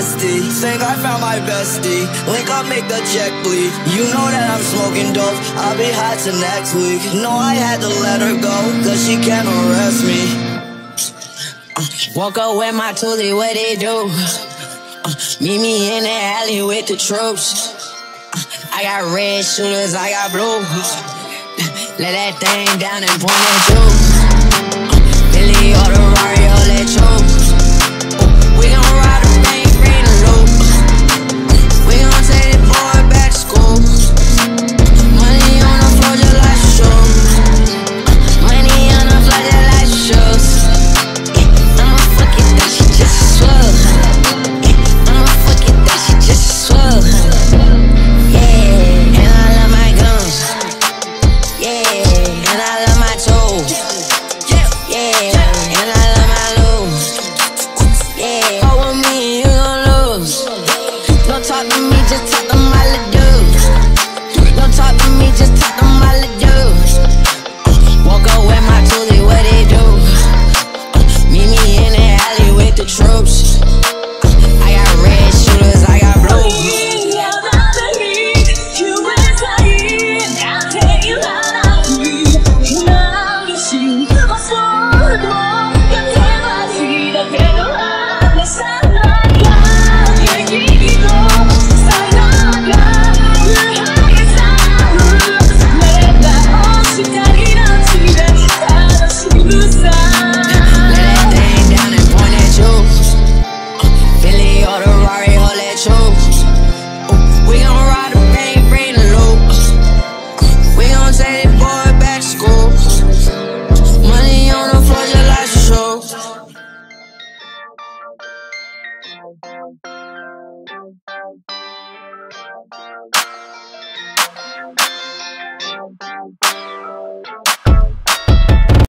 nasty. Think I found my bestie. Link up, make the check bleed. You know that I'm smoking dope. I'll be hot till next week. No, I had to let her go, cause she can't arrest me. Walk up with my toolie, what they do? Meet me in the alley with the troops. I got red shooters, I got blue. Let that thing down and point at you. Billy or the Rory, let you. We gon' ride the rain loop. We gon' take the boy back to school. Money on the floor just like shoes. Money on the floor just like shoes. I'ma fuck it, that she just swole. I'ma fuck it, that she just swole. Show